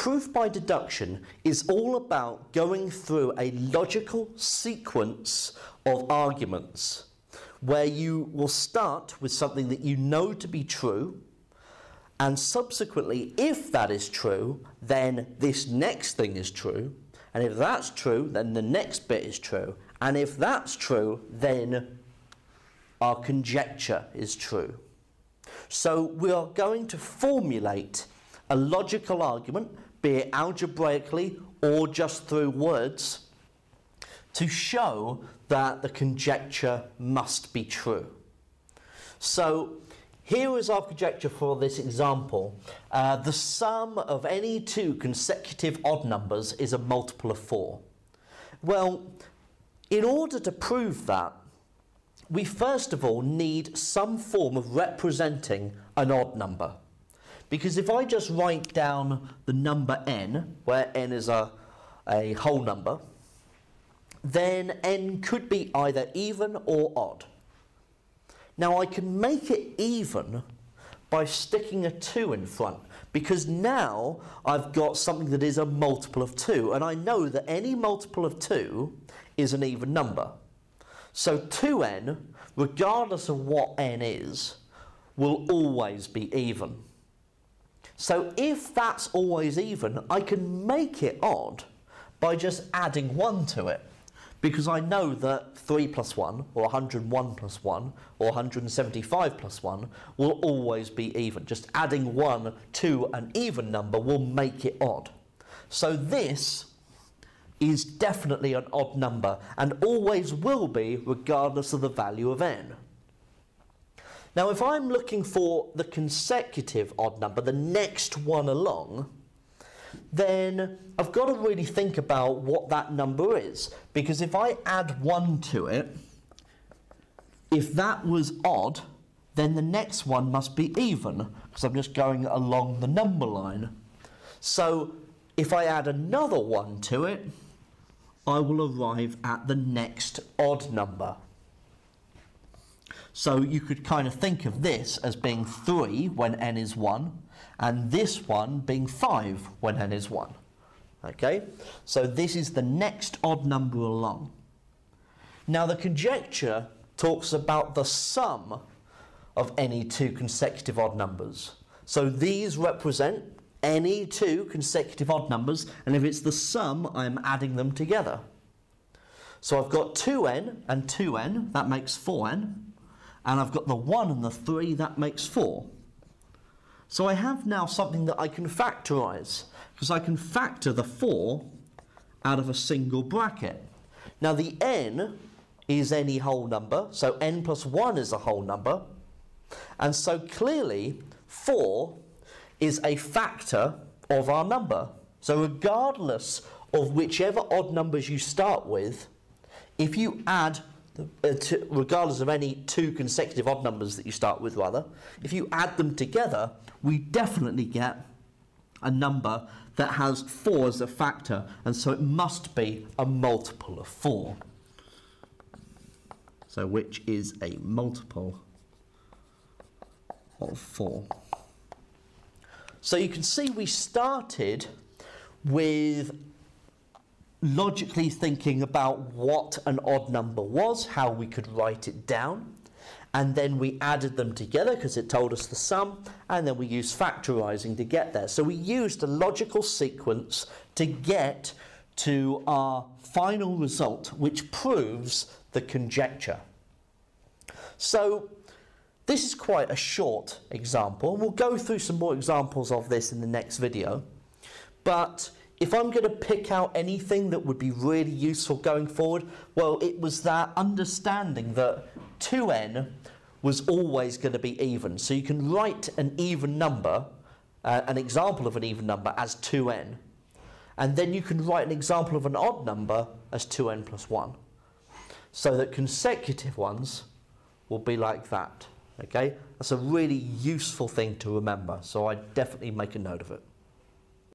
Proof by deduction is all about going through a logical sequence of arguments where you will start with something that you know to be true, and subsequently, if that is true, then this next thing is true, and if that's true, then the next bit is true, and if that's true, then our conjecture is true. So we are going to formulate a logical argument, be it algebraically or just through words, to show that the conjecture must be true. So here is our conjecture for this example. The sum of any two consecutive odd numbers is a multiple of 4. Well, in order to prove that, we first of all need some form of representing an odd number. Because if I just write down the number n, where n is a whole number, then n could be either even or odd. Now I can make it even by sticking a 2 in front, because now I've got something that is a multiple of 2, and I know that any multiple of 2 is an even number. So 2n, regardless of what n is, will always be even. So if that's always even, I can make it odd by just adding 1 to it, because I know that 3 plus 1, or 101 plus 1, or 175 plus 1 will always be even. Just adding 1 to an even number will make it odd. So this is definitely an odd number, and always will be, regardless of the value of n. Now, if I'm looking for the consecutive odd number, the next one along, then I've got to really think about what that number is, because if I add 1 to it, if that was odd, then the next one must be even, because I'm just going along the number line. So if I add another 1 to it, I will arrive at the next odd number. So you could kind of think of this as being 3 when n is 1, and this one being 5 when n is 1. Okay? So this is the next odd number along. Now the conjecture talks about the sum of any two consecutive odd numbers. So these represent any two consecutive odd numbers, and if it's the sum, I'm adding them together. So I've got 2n and 2n, that makes 4n, and I've got the 1 and the 3, that makes 4. So I have now something that I can factorise, because I can factor the 4 out of a single bracket. Now the n is any whole number, so n plus 1 is a whole number, and so clearly 4 is a factor of our number. So regardless of whichever odd numbers you start with, if you add regardless of any two consecutive odd numbers that you start with, rather, if you add them together, we definitely get a number that has 4 as a factor, and so it must be a multiple of 4. So which is a multiple of 4. So you can see we started with logically thinking about what an odd number was, how we could write it down, and then we added them together because it told us the sum, and then we used factorising to get there. So we used a logical sequence to get to our final result, which proves the conjecture. So this is quite a short example. We'll go through some more examples of this in the next video, but if I'm going to pick out anything that would be really useful going forward, well, it was that understanding that 2n was always going to be even. So you can write an even number, an example of an even number, as 2n. And then you can write an example of an odd number as 2n plus 1. So that consecutive ones will be like that. Okay? That's a really useful thing to remember, so I definitely make a note of it.